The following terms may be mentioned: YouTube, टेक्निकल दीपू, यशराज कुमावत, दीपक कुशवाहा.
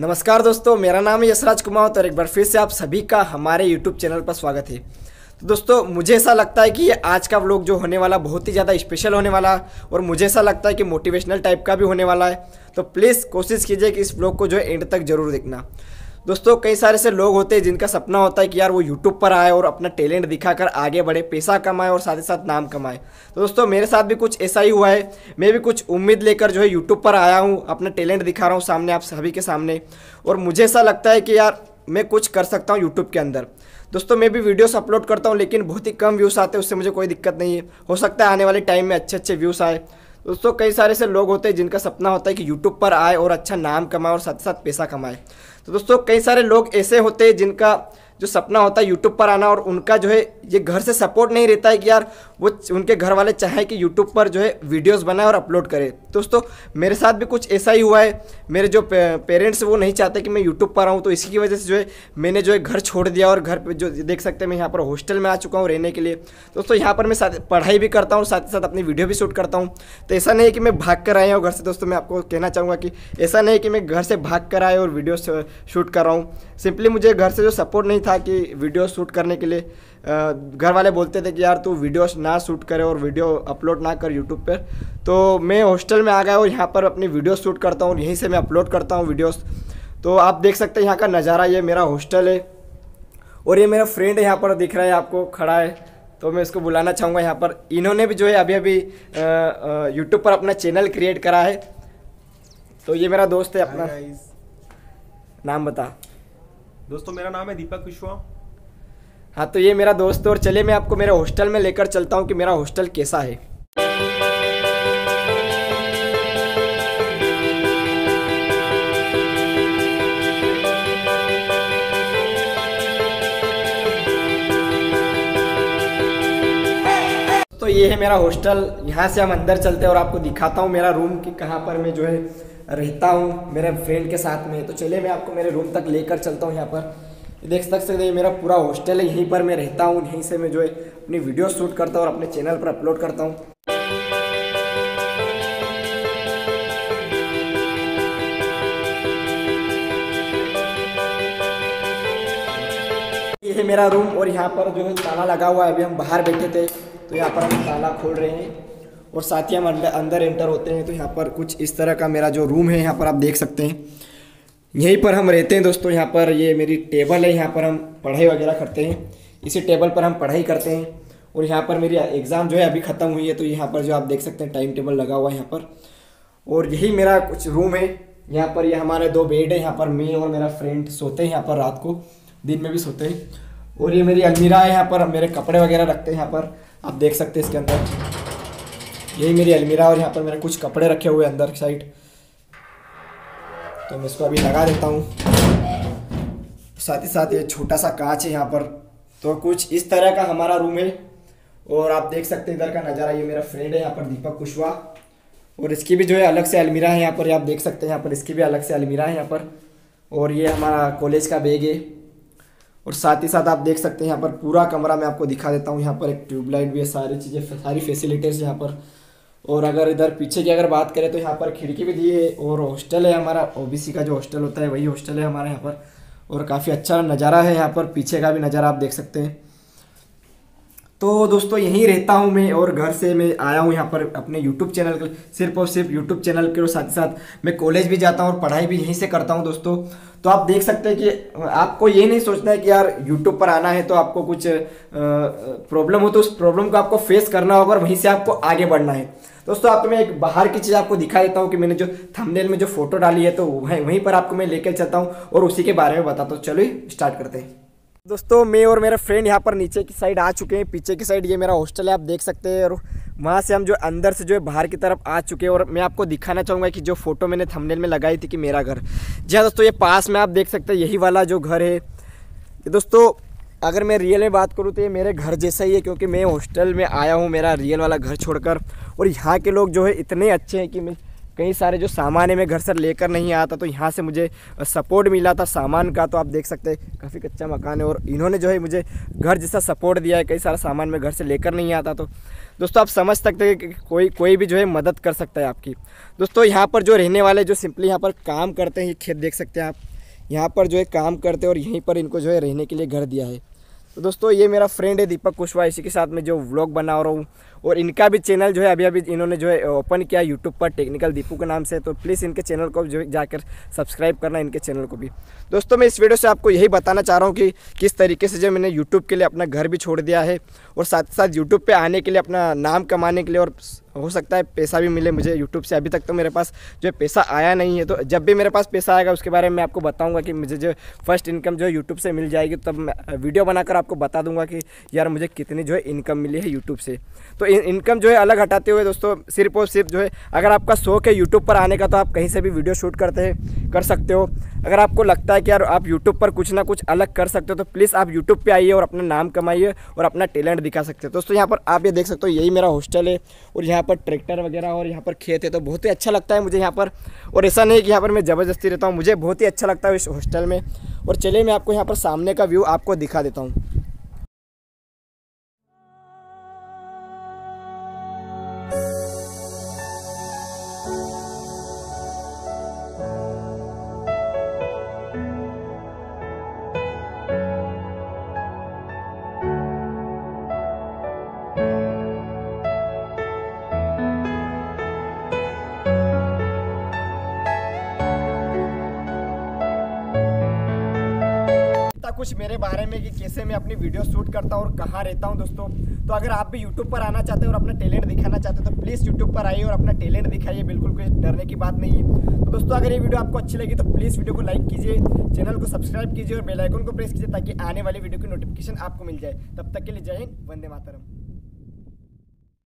नमस्कार दोस्तों, मेरा नाम है यशराज कुमावत और एक बार फिर से आप सभी का हमारे YouTube चैनल पर स्वागत है। तो दोस्तों, मुझे ऐसा लगता है कि ये आज का व्लॉग जो होने वाला बहुत ही ज़्यादा स्पेशल होने वाला और मुझे ऐसा लगता है कि मोटिवेशनल टाइप का भी होने वाला है। तो प्लीज़ कोशिश कीजिए कि इस व्लॉग को जो है एंड तक जरूर देखना। दोस्तों, कई सारे से लोग होते हैं जिनका सपना होता है कि यार वो यूट्यूब पर आए और अपना टैलेंट दिखाकर आगे बढ़े, पैसा कमाए और साथ ही साथ नाम कमाए। तो दोस्तों, मेरे साथ भी कुछ ऐसा ही हुआ है। मैं भी कुछ उम्मीद लेकर जो है यूट्यूब पर आया हूँ, अपना टैलेंट दिखा रहा हूँ सामने, आप सभी के सामने, और मुझे ऐसा लगता है कि यार मैं कुछ कर सकता हूँ यूट्यूब के अंदर। दोस्तों, मैं भी वीडियोस अपलोड करता हूँ लेकिन बहुत ही कम व्यूज़ आते हैं, उससे मुझे कोई दिक्कत नहीं है। हो सकता है आने वाले टाइम में अच्छे अच्छे व्यूज़ आए। दोस्तों, कई सारे से लोग होते हैं जिनका सपना होता है कि यूट्यूब पर आए और अच्छा नाम कमाए और साथ साथ पैसा कमाए। तो दोस्तों, कई सारे लोग ऐसे होते हैं जिनका जो सपना होता है यूट्यूब पर आना और उनका जो है ये घर से सपोर्ट नहीं रहता है कि यार वो उनके घर वाले चाहे कि यूट्यूब पर जो है वीडियोस बनाए और अपलोड करें। दोस्तों, मेरे साथ भी कुछ ऐसा ही हुआ है। मेरे जो पेरेंट्स वो नहीं चाहते कि मैं यूट्यूब पर आऊँ, तो इसी की वजह से जो है मैंने जो है घर छोड़ दिया और घर पर जो देख सकते हैं मैं यहाँ पर हॉस्टल में आ चुका हूँ रहने के लिए। दोस्तों, यहाँ पर मैं पढ़ाई भी करता हूँ, साथ ही साथ अपनी वीडियो भी शूट करता हूँ। तो ऐसा नहीं है कि मैं भाग कर आया हूँ घर से। दोस्तों, मैं आपको कहना चाहूँगा कि ऐसा नहीं है कि मैं घर से भाग कर आया और वीडियो शूट कर रहा हूँ। सिंपली मुझे घर से जो सपोर्ट नहीं था कि वीडियो शूट करने के लिए, घर वाले बोलते थे कि यार तू वीडियो ना शूट करे और वीडियो अपलोड ना कर यूट्यूब पर। तो मैं हॉस्टल में आ गया और यहाँ पर अपनी वीडियो शूट करता हूँ, यहीं से मैं अपलोड करता हूँ वीडियोस। तो आप देख सकते हैं यहाँ का नज़ारा, ये मेरा हॉस्टल है और ये मेरा फ्रेंड यहाँ पर दिख रहा है आपको, खड़ा है। तो मैं इसको बुलाना चाहूँगा यहाँ पर। इन्होंने भी जो है अभी अभी यूट्यूब पर अपना चैनल क्रिएट करा है। तो ये मेरा दोस्त है, अपना नाम बता। दोस्तों, मेरा नाम है दीपक कुशवाहा। हाँ, तो ये मेरा दोस्त है और चलिए मैं आपको मेरे हॉस्टल में लेकर चलता हूँ कि मेरा हॉस्टल कैसा है। तो ये है मेरा हॉस्टल, यहाँ से हम अंदर चलते हैं और आपको दिखाता हूँ मेरा रूम कि कहाँ पर मैं जो है रहता हूँ मेरे फ्रेंड के साथ में। तो चलिए मैं आपको मेरे रूम तक लेकर चलता हूँ। यहाँ पर देख सकते हैं मेरा पूरा हॉस्टल है, यहीं पर मैं रहता हूँ, यहीं से मैं जो है अपनी वीडियो शूट करता हूँ और अपने चैनल पर अपलोड करता हूँ। ये है मेरा रूम और यहाँ पर जो है ताला लगा हुआ है। अभी हम बाहर बैठे थे तो यहाँ पर हम ताला खोल रहे हैं और साथ ही हम अंदर एंटर होते हैं। तो यहाँ पर कुछ इस तरह का मेरा जो रूम है, यहाँ पर आप देख सकते हैं, यहीं पर हम रहते हैं। दोस्तों, यहाँ पर ये मेरी टेबल है, यहाँ पर हम पढ़ाई वगैरह करते हैं, इसी टेबल पर हम पढ़ाई करते हैं। और यहाँ पर मेरी एग्ज़ाम जो है अभी ख़त्म हुई है, तो यहाँ पर जो आप देख सकते हैं टाइम टेबल लगा हुआ है यहाँ पर। और यही मेरा कुछ रूम है। यहाँ पर ये हमारे दो बेड है, यहाँ पर मैं और मेरा फ्रेंड सोते हैं यहाँ पर, रात को, दिन में भी सोते हैं। और ये मेरी अलमीरा है, यहाँ पर मेरे कपड़े वगैरह रखते हैं, यहाँ पर आप देख सकते हैं इसके अंदर। यही मेरी अलमीरा और यहाँ पर मेरे कुछ कपड़े रखे हुए अंदर साइड। तो मैं इसको अभी लगा देता हूँ। साथ ही साथ ये छोटा सा कांच है यहाँ पर। तो कुछ इस तरह का हमारा रूम है और आप देख सकते हैं इधर का नज़ारा। ये मेरा फ्रेंड है यहाँ पर, दीपक कुशवाहा, और इसकी भी जो है अलग से अलमीरा है यहाँ पर, आप देख सकते हैं। यहाँ पर इसकी भी अलग से अलमीरा है यहाँ पर। और ये हमारा कॉलेज का बैग है। और साथ ही साथ आप देख सकते हैं यहाँ पर पूरा कमरा मैं आपको दिखा देता हूँ। यहाँ पर एक ट्यूबलाइट भी है, सारी चीज़ें, सारी फैसिलिटीज़ यहाँ पर। और अगर इधर पीछे की अगर बात करें तो यहाँ पर खिड़की भी दी है। और हॉस्टल है हमारा, ओबीसी का जो हॉस्टल होता है वही हॉस्टल है हमारा यहाँ पर। और काफ़ी अच्छा नज़ारा है यहाँ पर, पीछे का भी नज़ारा आप देख सकते हैं। तो दोस्तों, यहीं रहता हूँ मैं और घर से मैं आया हूँ यहाँ पर अपने यूट्यूब चैनल के, सिर्फ और सिर्फ यूट्यूब चैनल के। और साथ ही साथ मैं कॉलेज भी जाता हूँ और पढ़ाई भी यहीं से करता हूँ। दोस्तों, तो आप देख सकते हैं कि आपको ये नहीं सोचना है कि यार यूट्यूब पर आना है तो आपको कुछ प्रॉब्लम हो तो उस प्रॉब्लम को आपको फेस करना होगा और वहीं से आपको आगे बढ़ना है। दोस्तों, आप मैं एक बाहर की चीज़ आपको दिखा देता हूँ कि मैंने जो थंबनेल में जो फोटो डाली है तो वहीं पर आपको मैं लेकर चलता हूँ और उसी के बारे में बताता हूँ। चलो स्टार्ट करते हैं। दोस्तों, मैं और मेरा फ्रेंड यहाँ पर नीचे की साइड आ चुके हैं। पीछे की साइड ये मेरा हॉस्टल है, आप देख सकते हैं। और वहाँ से हम जो अंदर से जो है बाहर की तरफ आ चुके हैं और मैं आपको दिखाना चाहूँगा कि जो फोटो मैंने थंबनेल में लगाई थी कि मेरा घर। जी हाँ दोस्तों, ये पास में आप देख सकते हैं यही वाला जो घर है। दोस्तों, अगर मैं रियल में बात करूँ तो ये मेरे घर जैसा ही है, क्योंकि मैं हॉस्टल में आया हूँ मेरा रियल वाला घर छोड़कर। और यहाँ के लोग जो है इतने अच्छे हैं कि मैं कई सारे जो सामान है मैं घर से लेकर नहीं आता, तो यहाँ से मुझे सपोर्ट मिला था सामान का। तो आप देख सकते हैं काफ़ी कच्चा मकान है और इन्होंने जो है मुझे घर जैसा सपोर्ट दिया है। कई सारा सामान मैं घर से लेकर नहीं आता, तो दोस्तों आप समझ सकते हैं कि कोई भी जो है मदद कर सकता है आपकी। दोस्तों, यहाँ पर जो रहने वाले जो सिंपली यहाँ पर काम करते हैं, ये खेत देख सकते हैं आप, यहाँ पर जो है काम करते और यहीं पर इनको जो है रहने के लिए घर दिया है। तो दोस्तों ये मेरा फ्रेंड है दीपक कुशवाहा, इसी के साथ मैं जो व्लॉग बना रहा हूँ और इनका भी चैनल जो है अभी इन्होंने जो है ओपन किया यूट्यूब पर टेक्निकल दीपू के नाम से। तो प्लीज़ इनके चैनल को जो जाकर सब्सक्राइब करना, इनके चैनल को भी। दोस्तों मैं इस वीडियो से आपको यही बताना चाह रहा हूँ कि किस तरीके से जो मैंने यूट्यूब के लिए अपना घर भी छोड़ दिया है और साथ साथ यूट्यूब पर आने के लिए, अपना नाम कमाने के लिए और हो सकता है पैसा भी मिले मुझे यूट्यूब से। अभी तक तो मेरे पास जो पैसा आया नहीं है, तो जब भी मेरे पास पैसा आएगा उसके बारे में आपको बताऊंगा कि मुझे जो फर्स्ट इनकम जो यूट्यूब से मिल जाएगी, तब मैं वीडियो बनाकर आपको बता दूंगा कि यार मुझे कितनी जो है इनकम मिली है यूट्यूब से। तो इनकम जो है अलग हटाते हुए दोस्तों सिर्फ और सिर्फ जो है अगर आपका शौक है यूट्यूब पर आने का तो आप कहीं से भी वीडियो शूट कर सकते हो। अगर आपको लगता है कि यार आप यूट्यूब पर कुछ ना कुछ अलग कर सकते हो तो प्लीज़ आप यूट्यूब पर आइए और अपना नाम कमाइए और अपना टैलेंट दिखा सकते हो। दोस्तों यहाँ पर आप ये देख सकते हो, यही मेरा हॉस्टल है और यहाँ पर ट्रैक्टर वगैरह और यहाँ पर खेत है, तो बहुत ही अच्छा लगता है मुझे यहाँ पर। और ऐसा नहीं कि यहाँ पर मैं ज़बरदस्ती रहता हूँ, मुझे बहुत ही अच्छा लगता है इस हॉस्टल में। और चलिए मैं आपको यहाँ पर सामने का व्यू आपको दिखा देता हूँ। कुछ मेरे बारे में कि कैसे मैं अपनी वीडियो शूट करता हूँ और कहाँ रहता हूँ दोस्तों। तो अगर आप भी यूट्यूब पर आना चाहते हो और अपना टैलेंट दिखाना चाहते हो तो प्लीज़ यूट्यूब पर आइए और अपना टैलेंट दिखाइए, बिल्कुल कोई डरने की बात नहीं है। तो दोस्तों अगर ये वीडियो आपको अच्छी लगी तो प्लीज़ वीडियो को लाइक कीजिए, चैनल को सब्सक्राइब कीजिए और बेल आइकन को प्रेस कीजिए ताकि आने वाली वीडियो की नोटिफिकेशन आपको मिल जाए। तब तक के लिए जय हिंद, वंदे मातरम।